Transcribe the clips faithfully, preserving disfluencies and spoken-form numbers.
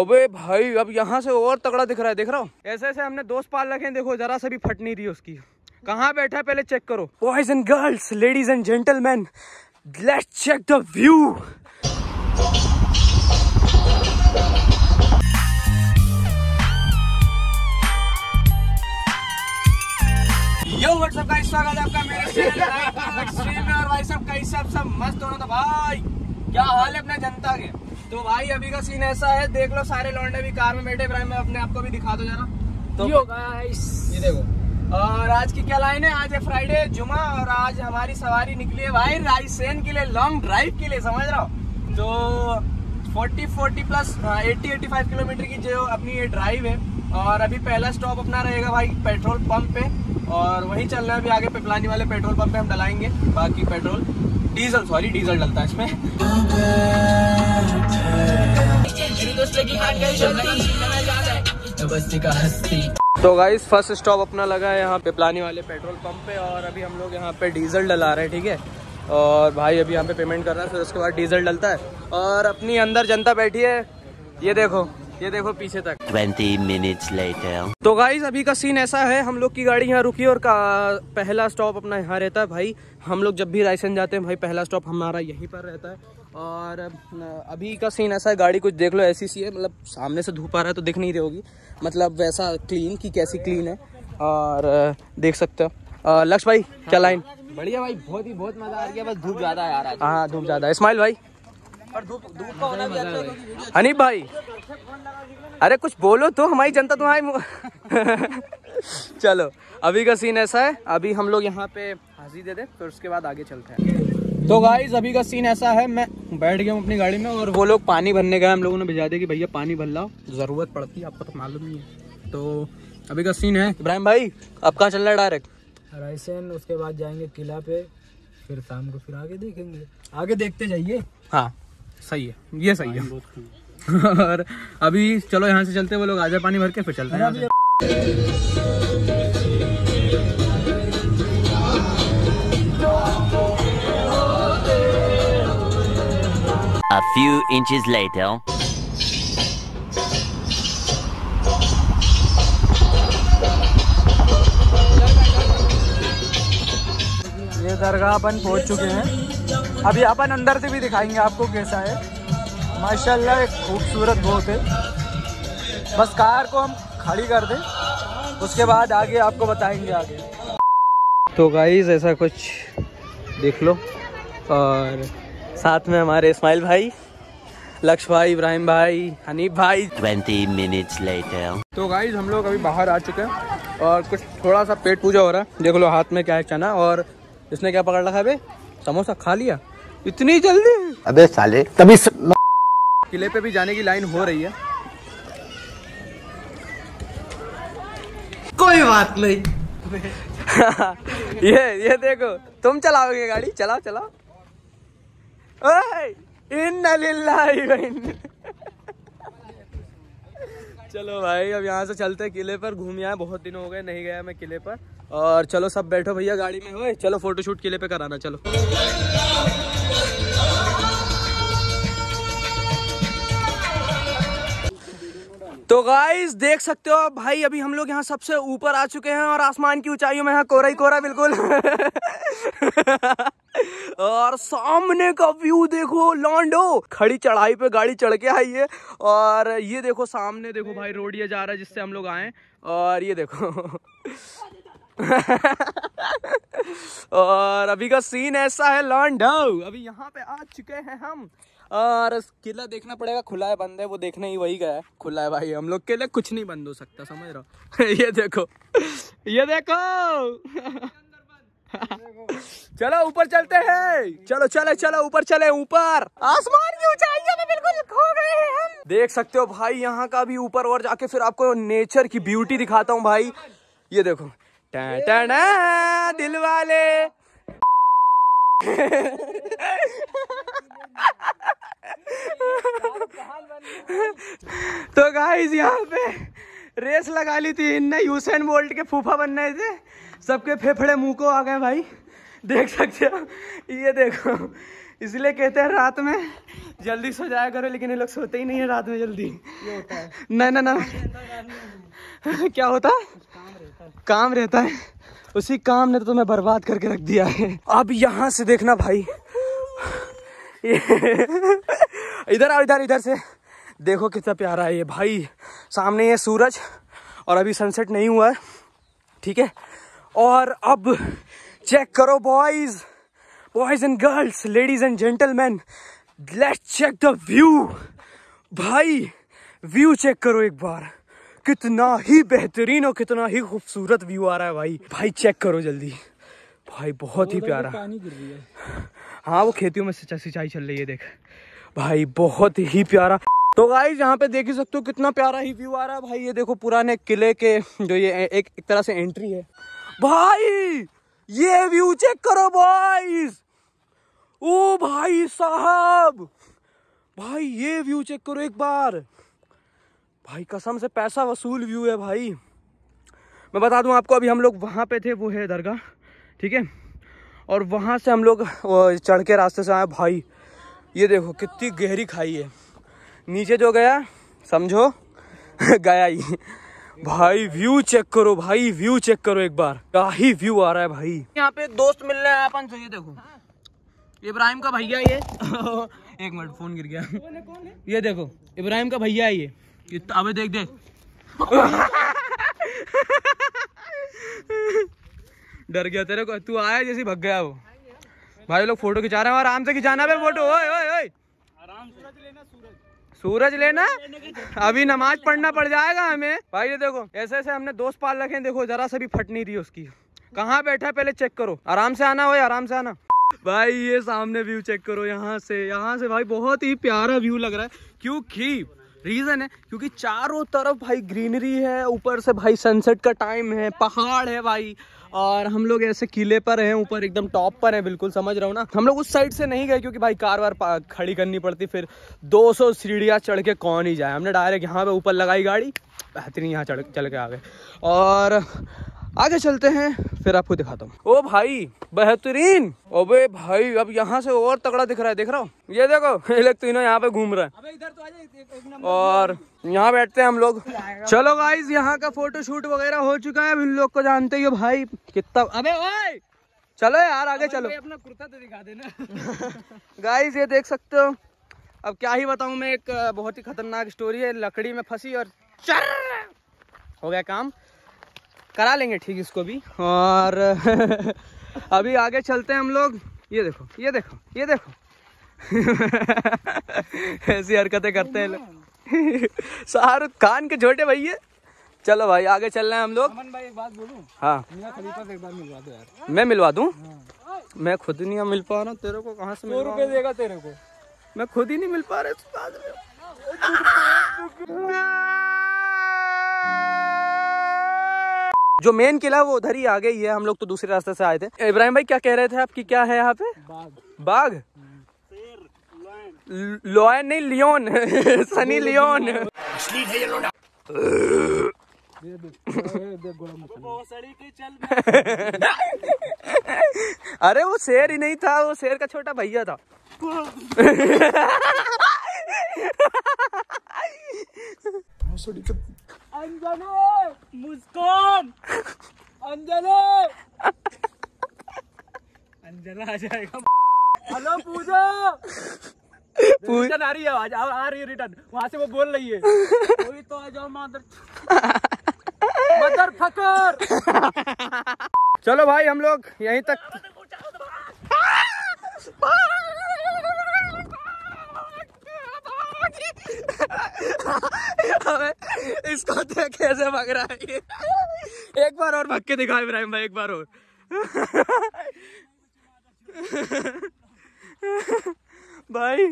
ओबे भाई अब यहाँ से और तगड़ा दिख रहा है, देख रहा हो ऐसे ऐसे हमने दोस्त पाल रखे हैं, देखो जरा सा भी फट नहीं रही उसकी। कहाँ बैठा है पहले चेक करो। Boys and girls, ladies and gentleman, let's check the view. Yo what's up guys, स्वागत है आपका मेरे चैनल में। और भाई सब कैसे आप सब मस्त होना, तो भाई क्या हाल है अपने जनता के। तो भाई अभी का सीन ऐसा है, देख लो सारे लौंडे भी कार में बैठे, मैं अपने आप को भी दिखा दो जरा। तो गाइस ये देखो, और आज की क्या लाइन है, आज है फ्राइडे जुमा, और आज हमारी सवारी निकली है भाई रायसेन के लिए, लॉन्ग ड्राइव के लिए, समझ रहा हूँ। तो forty forty plus eighty eighty five kilometre की जो अपनी ये ड्राइव है, और अभी पहला स्टॉप अपना रहेगा भाई पेट्रोल पंप पे, और वहीं चल रहा है अभी आगे पिपलानी वाले पेट्रोल पंप पे हम डलाएंगे, बाकी पेट्रोल डीजल सॉरी डीजल डलता है इसमें। तो गाइस फर्स्ट स्टॉप अपना लगा है यहाँ पिपलानी वाले पेट्रोल पंप पे, और अभी हम लोग यहाँ पे डीजल डला रहे हैं, ठीक है। और भाई अभी यहाँ पे पेमेंट कर रहा है, फिर उसके बाद डीजल डलता है। और अपनी अंदर जनता बैठी है, ये देखो ये देखो पीछे तक। Twenty minutes later. तो गाइस अभी का सीन ऐसा है, हम लोग की गाड़ी यहाँ रुकी है, और पहला स्टॉप अपना यहाँ रहता है भाई। हम लोग जब भी रायसेन जाते हैं भाई पहला स्टॉप हमारा यहीं पर रहता है। और अभी का सीन ऐसा है, गाड़ी कुछ देख लो ऐसी सी है, मतलब सामने से धूप आ रहा है तो दिख नहीं रही होगी, मतलब वैसा क्लीन की कैसी क्लीन है, और देख सकते हो। लक्ष्य भाई क्या लाइन, बढ़िया भाई, बहुत ही बहुत मजा आ रहा है, बस धूप ज्यादा है यार। हाँ धूप ज्यादा है। इस्माइल भाई और धूप धूप का होना भी अच्छा है। हनीफ भाई अरे कुछ बोलो तो, हमारी जनता तुम्हारी। चलो अभी का सीन ऐसा है, अभी हम लोग यहाँ पे हाजिरी दे दे, फिर उसके बाद आगे चलते हैं। तो गाइस अभी का सीन ऐसा है, मैं बैठ गया हूँ अपनी गाड़ी में, और वो लोग पानी भरने गए, हम लोगों ने भिजा दिया कि भैया पानी भर लाओ, जरूरत पड़ती है, आपको तो मालूम ही है। तो अभी का सीन है, इब्राहिम भाई आप कहाँ चल रहा है? डायरेक्ट रायसेन, उसके बाद जाएंगे किला पे, फिर शाम को फिर आगे देखेंगे, आगे देखते जाइए। हाँ सही है, ये सही है। और अभी चलो यहाँ से चलते हैं, वो लोग आजा पानी भर के फिर चलते हैं। A few inches later. ये दरगाह अपन पहुँच चुके हैं, अभी अपन अंदर से भी दिखाएंगे आपको कैसा है। माशाल्लाह एक खूबसूरत बहुत है, बस कार को हम खड़ी कर दें, उसके बाद आगे आपको बताएंगे आगे। तो गाइस ऐसा कुछ देख लो, और साथ में हमारे इस्माइल भाई, लक्ष्य भाई, इब्राहिम भाई, हनीफ भाई। Twenty minutes later. तो गाइस हम लोग अभी बाहर आ चुके हैं, और कुछ थोड़ा सा पेट पूजा हो रहा है, देख लो हाथ में क्या है चना, और इसने क्या पकड़ रखा है बे, समोसा खा लिया इतनी जल्दी, अबे साले। तभी किले पे भी जाने की लाइन हो रही है, कोई बात नहीं। ये ये देखो, तुम चलाओगे गाड़ी, चलाओ चलाओ। इन्ना लिल्लाहि व इन्ना। चलो भाई अब यहाँ से चलते हैं किले पर, घूम आए, बहुत दिन हो गए नहीं गया मैं किले पर। और चलो सब बैठो भैया गाड़ी में, हो चलो फोटोशूट किले पे कराना, चलो। तो गाइस देख सकते हो भाई अभी हम लोग यहाँ सबसे ऊपर आ चुके हैं, और आसमान की ऊंचाइयों में यहाँ कोहरा ही कोहरा बिल्कुल। और सामने का व्यू देखो लॉन्डो, खड़ी चढ़ाई पे गाड़ी चढ़ के आई है, और ये देखो सामने देखो भाई रोड ये जा रहा है जिससे हम लोग आए, और ये देखो। और अभी का सीन ऐसा है लॉन्डो, अभी यहाँ पे आ चुके हैं हम, और किला देखना पड़ेगा, खुला है बंद है वो देखने ही वही गया है, खुला है भाई हम लोग के लिए, कुछ नहीं बंद हो सकता, समझ रहा। ये देखो ये देखो। चलो ऊपर चलते हैं, चलो चले चलो ऊपर चले, ऊपर आसमान की ऊंचाइयों में बिल्कुल खो गए हैं हम। देख सकते हो भाई यहाँ का भी ऊपर, और जाके फिर आपको नेचर की ब्यूटी दिखाता हूँ भाई, ये देखो टन टन दिल वाले। तो गाइस यहाँ पे रेस लगा ली थी इनने, यूसेन बोल्ट के फूफा बनने थे, सबके फेफड़े मुंह को आ गए भाई, देख सकते हो। ये देखो इसलिए कहते हैं रात में जल्दी सो जाया करो, लेकिन ये लोग सोते ही नहीं है रात में जल्दी। ये होता है। ना ना ना, क्या होता है? काम रहता है, काम रहता है। उसी काम ने तो तुम्हें बर्बाद करके रख दिया है। अब यहाँ से देखना भाई, इधर आओ, इधर इधर से देखो कितना प्यारा है ये भाई। सामने ये सूरज, और अभी सनसेट नहीं हुआ है, ठीक है। और अब चेक करो boys boys and girls, ladies and gentleman, let's check the view भाई। व्यू चेक करो एक बार, कितना ही बेहतरीन और कितना ही खूबसूरत व्यू आ रहा है भाई। भाई चेक करो जल्दी भाई, बहुत ही प्यारा। पानी गिर रही है, हाँ वो खेतियों में सिंचाई चल रही है, देख भाई बहुत ही प्यारा। तो गाइस यहाँ पे देख ही सकते हो कितना प्यारा ही व्यू आ रहा है भाई। ये देखो पुराने किले के जो ये एक एक तरह से एंट्री है भाई, ये व्यू चेक करो बॉयज। ओ भाई साहब, भाई ये व्यू चेक करो एक बार भाई, कसम से पैसा वसूल व्यू है भाई। मैं बता दूं आपको, अभी हम लोग वहाँ पे थे, वो है दरगाह, ठीक है। और वहाँ से हम लोग चढ़ के रास्ते से आए भाई, ये देखो कितनी गहरी खाई है। नीचे जो गया समझो गया ही भाई। व्यू चेक करो भाई, व्यू चेक करो एक बार, क्या ही व्यू आ रहा है भाई। यहाँ पे दोस्त मिलने आए अपन से, ये देखो इब्राहिम का भैया ये एक मिनट फोन गिर गया। कौन है, कौन है? ये देखो इब्राहिम का भैया है ये, ये अबे देख देख डर गया तेरे को, तू आया जैसे भग गया वो। भाई लोग फोटो खिंचा रहे हैं, आराम से खिंचाना भाई फोटो। ओए ओए ओए आराम से लेना, सूरज सूरज लेना, अभी नमाज पढ़ना पड़ जाएगा हमें भाई। ये देखो ऐसे ऐसे हमने दोस्त पाल रखे हैं, देखो जरा सा भी फट नहीं रही उसकी। कहाँ बैठा है पहले चेक करो, आराम से आना भाई, आराम से आना भाई। ये सामने व्यू चेक करो यहाँ से, यहाँ से भाई बहुत ही प्यारा व्यू लग रहा है। क्योंकि रीजन है क्योंकि चारों तरफ भाई ग्रीनरी है, ऊपर से भाई सनसेट का टाइम है, पहाड़ है भाई, और हम लोग ऐसे किले पर हैं, ऊपर एकदम टॉप पर हैं बिल्कुल, समझ रहे हो ना। हम लोग उस साइड से नहीं गए क्योंकि भाई कार वार खड़ी करनी पड़ती, फिर दो सौ सीढ़ियाँ चढ़ के कौन ही जाए। हमने डायरेक्ट यहाँ पे ऊपर लगाई गाड़ी, बेहतरीन यहाँ चढ़ चल के आ गए। और आगे चलते हैं, फिर आपको दिखाता हूँ। ओ भाई बेहतरीन, ओबे भाई अब यहाँ से और तगड़ा दिख रहा है, देख रहा हो ये देखो, ये तो यहाँ पे घूम रहा है। इधर तो आ जाए, और यहाँ बैठते हैं हम लोग। चलो गाइस यहाँ का फोटो शूट वगैरह हो चुका है, इन लोग को जानते ही हो भाई कितना। अबे ओए चलो यार आगे चलो, अपना कुर्ता तो दिखा देना। गाइस ये देख सकते हो, अब क्या ही बताऊँ मैं, एक बहुत ही खतरनाक स्टोरी है। लकड़ी में फंसी और हो गया काम, करा लेंगे ठीक इसको भी। और अभी आगे चलते हैं हम लोग। ये देखो ये देखो ये देखो ऐसी हरकतें करते हैं लोग शाहरुख खान के छोटे भैया। चलो भाई आगे चल रहे हैं हम लोग। अमन भाई एक बात बोलूं? हाँ मिया खलीफा से एक बार मिलवा दो यार। मैं मिलवा दूं? हाँ। मैं खुद ही नहीं मिल पा रहा हूँ तेरे को, कहाँ से मिलवा? सौ रुपये देगा तेरे को, मैं खुद ही नहीं मिल पा रहा। जो मेन किला वो उधर ही आ गई है, हम लोग तो दूसरे रास्ते से आए थे। इब्राहिम भाई क्या कह रहे थे आपकी, क्या है यहाँ पे? बाघ, लॉयन नहीं लियोन सनी लियोन अरे वो शेर ही नहीं था, वो शेर का छोटा भैया था अंजने, मुस्कान, अंजने, अंजना आ जाएगा। हेलो पूजा, रिटर्न आ रही है आज, आ रही है रिटर्न, वहाँ से वो बोल रही है कोई तो आ जाओ मदर मदर फकर। चलो भाई हम लोग यहीं तक। इसको देख कैसे भाग रहा है, एक बार और भाग के दिखा इब्राहिम भाई, एक बार और भाई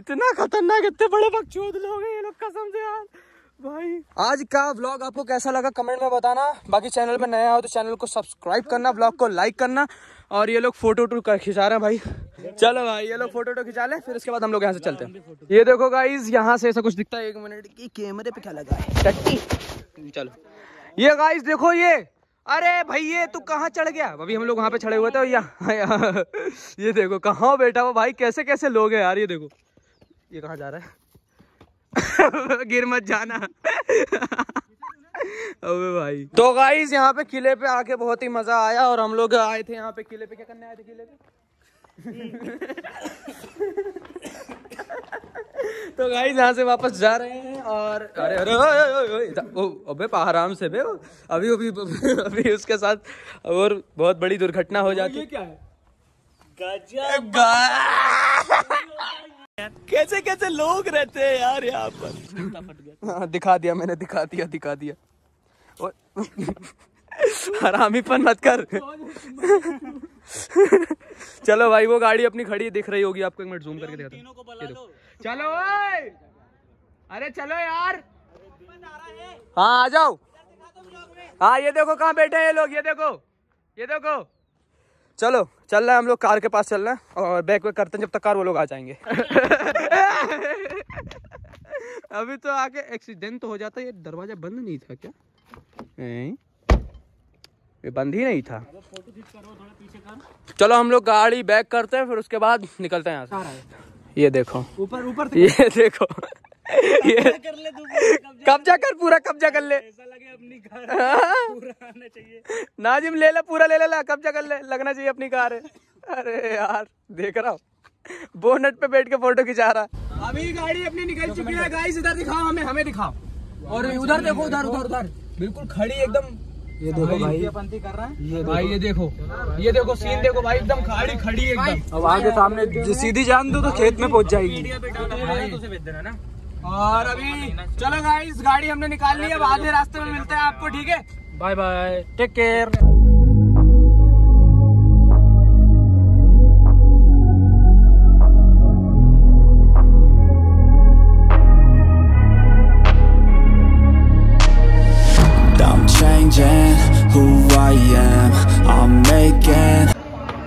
इतना खतरनाक, इतने बड़े बकचोद लोग हैं ये लोग, कसम से यार। भाई आज का व्लॉग आपको कैसा लगा कमेंट में बताना, बाकी चैनल पे नया हो तो चैनल को सब्सक्राइब करना, व्लॉग को लाइक करना। और ये लोग फोटो वोटो खिंचा रहे हैं भाई, चलो भाई ये लोग फोटो वोटो खिंचा लें, फिर उसके बाद हम लोग यहाँ से चलते हैं। ये देखो गाइज यहाँ से ऐसा कुछ दिखता है, एक मिनट की कैमरे पे क्या लगा है, चलो ये गाइज देखो ये अरे भैया तू कहाँ चढ़ गया। अभी हम लोग वहाँ पे चढ़े हुए थे यहाँ, यहाँ ये देखो कहाँ बैठा हुआ भाई। कैसे कैसे लोग हैं यार, ये देखो ये कहाँ जा रहा है गिर मत जाना अबे भाई। तो गाइस यहाँ पे किले पे आके बहुत ही मजा आया और हम लोग आए थे यहाँ पे किले पे। क्या करने आए थे किले पे तो गाइस यहाँ से वापस जा रहे हैं और अरे अरे अबे आराम से बे, अभी अभी अभी उसके साथ और बहुत बड़ी दुर्घटना हो जाती। ये क्या है, कैसे कैसे लोग रहते हैं यार यहाँ पर। दिखा दिया मैंने, दिखा दिया दिखा दिया और हरामीपन मत कर चलो भाई वो गाड़ी अपनी खड़ी दिख रही होगी आपको, एक मिनट जूम करके दिखाता हूं। चलो ओए, अरे चलो यार, हाँ आ जाओ। हाँ ये देखो कहाँ बैठे हैं ये लोग, ये देखो ये देखो। चलो चल रहा है हम लोग कार के पास चल रहे हैं और बैक वेक करते हैं जब तक कार वो लोग आ जाएंगे अभी तो आके एक्सीडेंट तो हो जाता। ये दरवाजा बंद नहीं था क्या? ये बंद ही नहीं था। चलो हम लोग गाड़ी बैक करते हैं फिर उसके बाद निकलते हैं यहाँ से। ये देखो ऊपर ऊपर, ये देखो ये कब्जा कर, पूरा कब्जा कर ले। ऐसा लगे अपनी कार पूरा आना चाहिए। नाजिम ले ले, पूरा ले ले ला, कब्जा कर ले, लगना चाहिए अपनी कार है। अरे यार देख रहा हूँ बोनट पे बैठ के फोटो खिंचा रहा। अभी गाड़ी अपनी निकल चुकी है गाइस। इधर दिखाओ हमें, हमें दिखाओ और उधर देखो, उधर उधर उधर बिल्कुल खड़ी एकदम। ये देखो भाई कर रहा है ये भाई, ये देखो ये देखो सीन देखो भाई, एकदम खड़ी खड़ी एकदम। अब आगे सामने सीधी जान दो तो खेत में पहुँच जाएगी। और अभी चलो गाइस गाड़ी हमने निकाल ली है, बाद में रास्ते में मिलते हैं आपको, ठीक है? Bye bye, take care.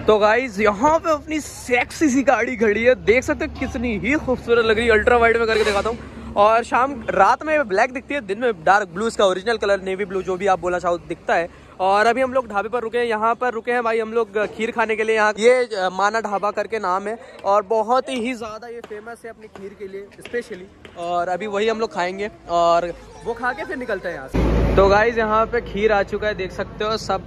तो गाइस यहाँ पे अपनी सेक्सी सी गाड़ी खड़ी है, देख सकते हो कितनी ही खूबसूरत लग रही है। अल्ट्रा वाइड में करके दिखाता हूँ। और शाम रात में ब्लैक दिखती है, दिन में डार्क ब्लू इसका ओरिजिनल कलर, नेवी ब्लू जो भी आप बोलना चाहो दिखता है। और अभी हम लोग ढाबे पर रुके हैं, यहाँ पर रुके हैं भाई हम लोग खीर खाने के लिए। यहाँ ये माना ढाबा करके नाम है और बहुत ही ज़्यादा ये फेमस है अपनी खीर के लिए स्पेशली। और अभी वही हम लोग खाएंगे और वो खा के फिर निकलते हैं यहाँ से। तो गाइस यहाँ पे खीर आ चुका है, देख सकते हो सब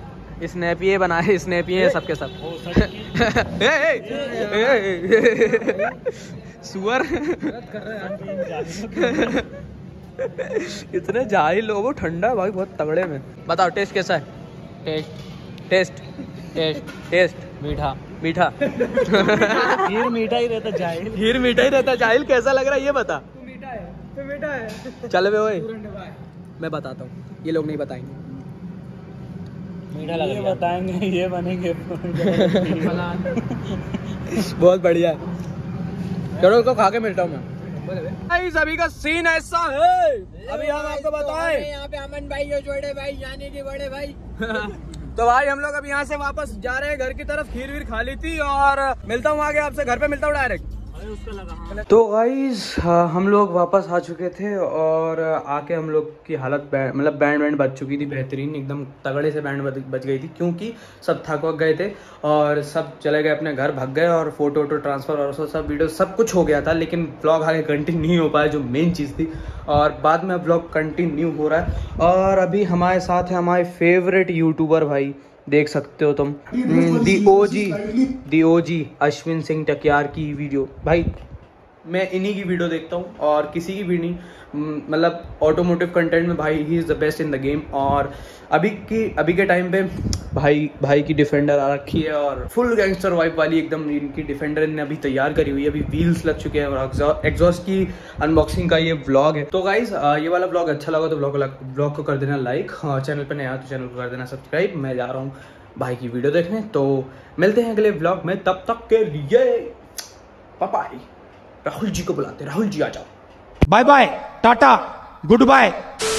स्नैपिए बनाए, स्नैपिए सबके सब, सब। ए, ए, ए, ए, सुअर इतने जाहिल लोग, वो ठंडा भाई बहुत तगड़े में। बताओ टेस्ट कैसा है? टेस्ट टेस्ट टेस्ट टेस्ट मीठा मीठा खीर मीठा ही रहता जाहिल, खीर मीठा ही रहता जाहिल। कैसा लग रहा है ये बता? मीठा है तो मीठा है। चल बे ओए मैं बताता हूँ, ये लोग नहीं बताएंगे। ये बताएंगे ये बनेंगे बहुत बढ़िया। चलो इसको खा के मिलता हूँ मैं। सभी का सीन ऐसा है। अभी हम आपको बताएं यहाँ पे अमन भाई और छोटे भाई यानी कि बड़े भाई तो भाई हम लोग अब यहाँ से वापस जा रहे हैं घर की तरफ। खीर वीर खा ली थी और मिलता हूँ आगे आपसे, घर पे मिलता हूँ डायरेक्ट। तो गाइस हम लोग वापस आ चुके थे और आके हम लोग की हालत मतलब बैंड बैंड बच चुकी थी, बेहतरीन एकदम तगड़े से बैंड बच गई थी क्योंकि सब थक वक गए थे और सब चले गए अपने घर, भाग गए। और फोटो वोटो ट्रांसफ़र और सब सब वीडियो सब कुछ हो गया था, लेकिन व्लॉग आगे कंटिन्यू नहीं हो पाया जो मेन चीज़ थी। और बाद में व्लॉग कंटिन्यू हो रहा है। और अभी हमारे साथ है हमारे फेवरेट यूट्यूबर भाई, देख सकते हो तुम दी ओ जी दी ओ जी अश्विन सिंह टकियार की वीडियो। भाई मैं इन्हीं की वीडियो देखता हूँ और किसी की भी नहीं, मतलब ऑटोमोटिव कंटेंट में भाई ही is the best in the game. और अभी की अभी के टाइम पे भाई भाई की डिफेंडर आ रखी है और फुल गैंगस्टर वाइप वाली एकदम इनकी डिफेंडर ने अभी तैयार करी हुई है। अभी व्हील्स लग चुके हैं और एग्जॉस्ट की अनबॉक्सिंग का ये व्लॉग है। तो गाइस ये वाला व्लॉग अच्छा लगा तो व्लॉग को कर देना लाइक, और चैनल पर नया तो चैनल को कर देना सब्सक्राइब। मैं जा रहा हूँ भाई की वीडियो देखने, तो मिलते हैं अगले व्लॉग में। तब तक के लिए पापाई राहुल जी को बुलाते, राहुल जी आ जाओ। Bye bye, Tata, good bye.